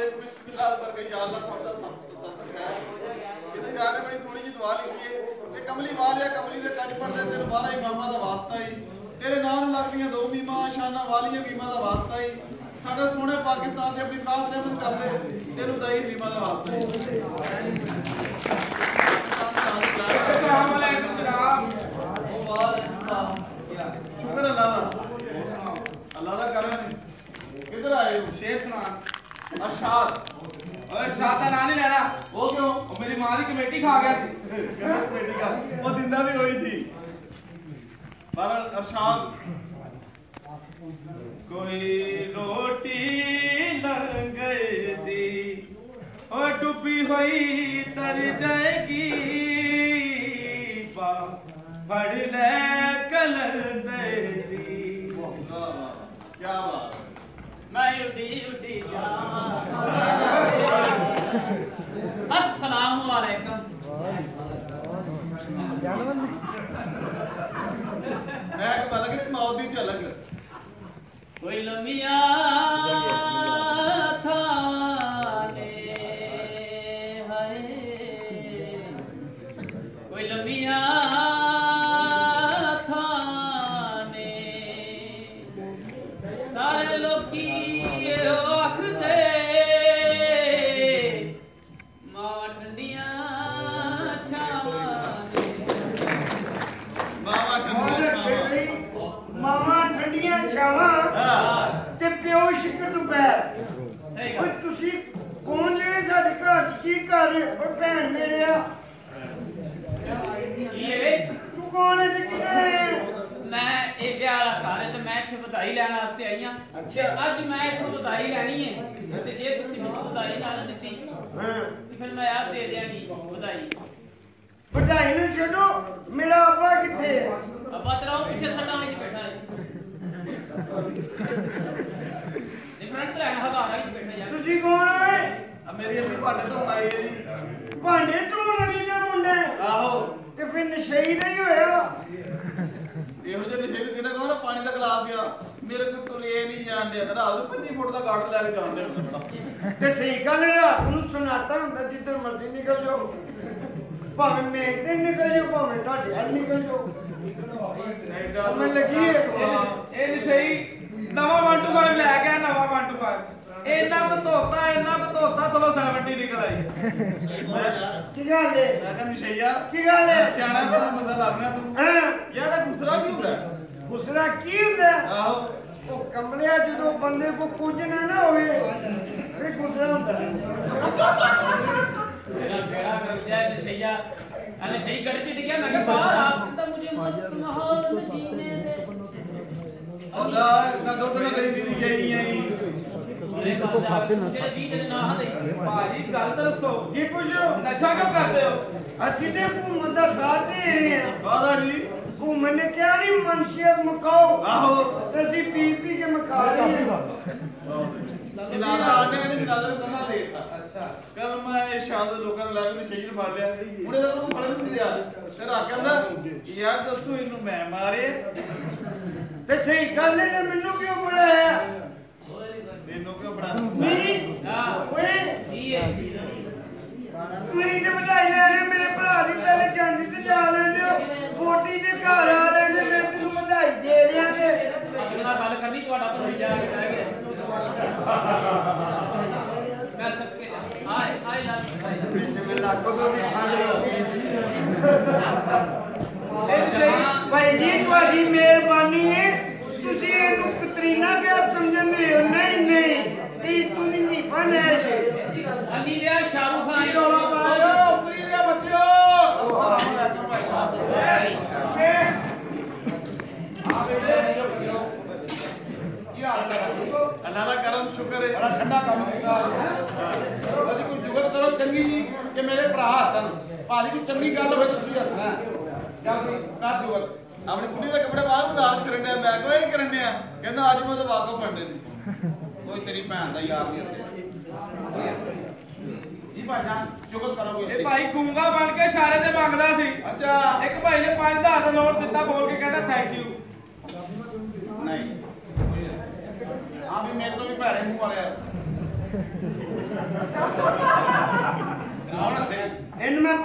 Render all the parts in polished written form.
शुक्र अल्लाह करें। किधर आए हो? शेर सुना अरशाद का नाम नहीं लेना। वो क्यों? मेरी मां की कमेटी खा गया सी। कमेटी खा वो जिंदा भी हुई थी पर अरशाद कोई रोटी लंगर दी और डुबी हुई तर जाएगी पढ़ ले कलंदर दी। क्या बात। मैं उड़ी जावा। अस्सलाम वालेकुम। मैं कब लग रही मौत दी झलक। कोई लमिया था ने हाय कोई लमिया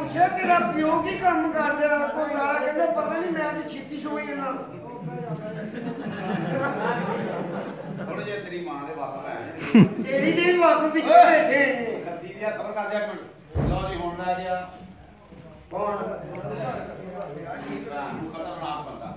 पूछा तेरा प्यो की कम कर दिया कहता पता नहीं मैं छेती सो जाना थोड़े जे तेरी मां दे बाप है तेरी दे भी बाप पीछे बैठे गद्दी लिया सबर कर दिया कोई लो जी होन रह गया कौन खतरनाक बंदा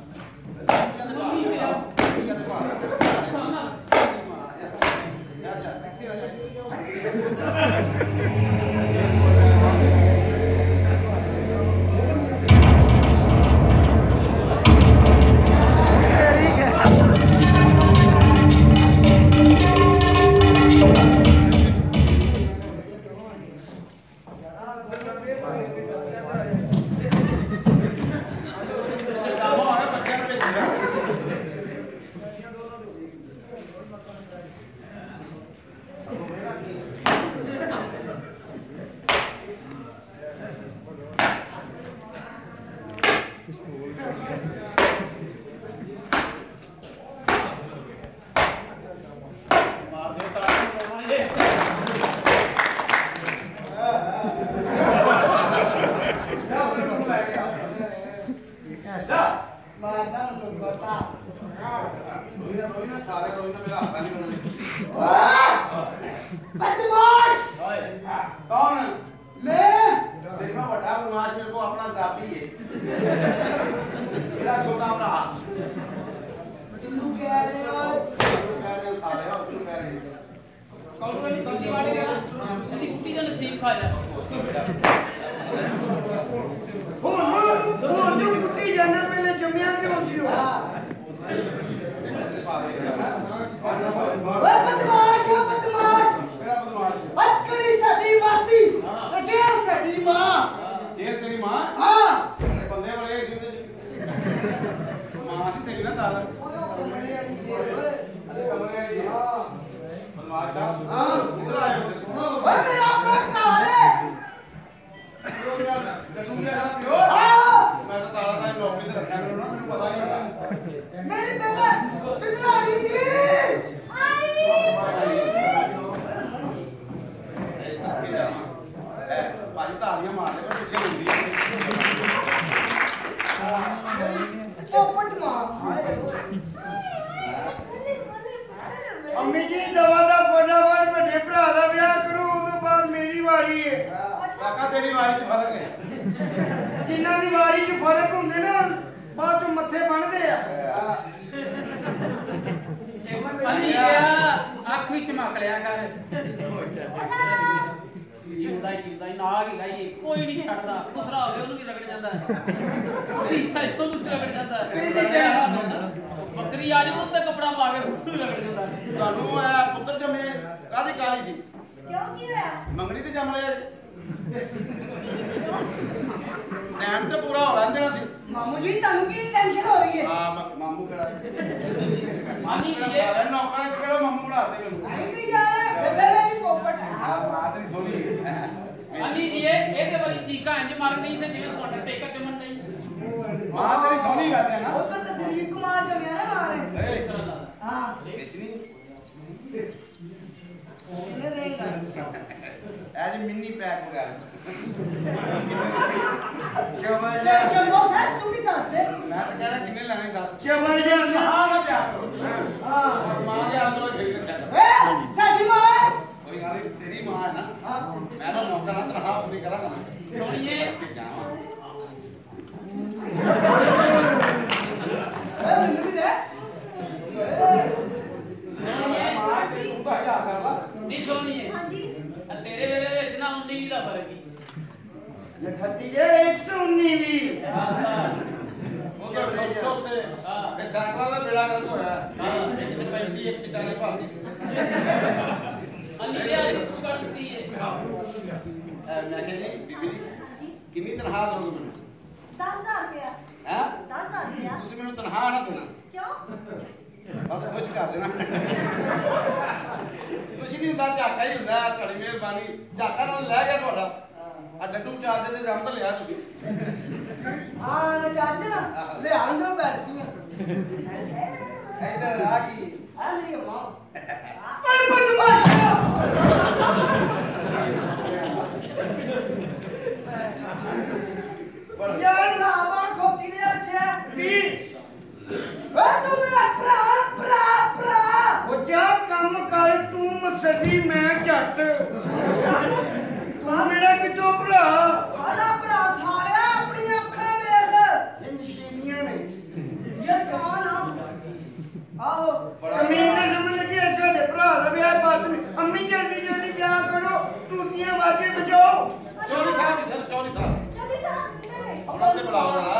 चौधरी साहब, इधर चौधरी साहब, अपना बढ़ाओ जरा।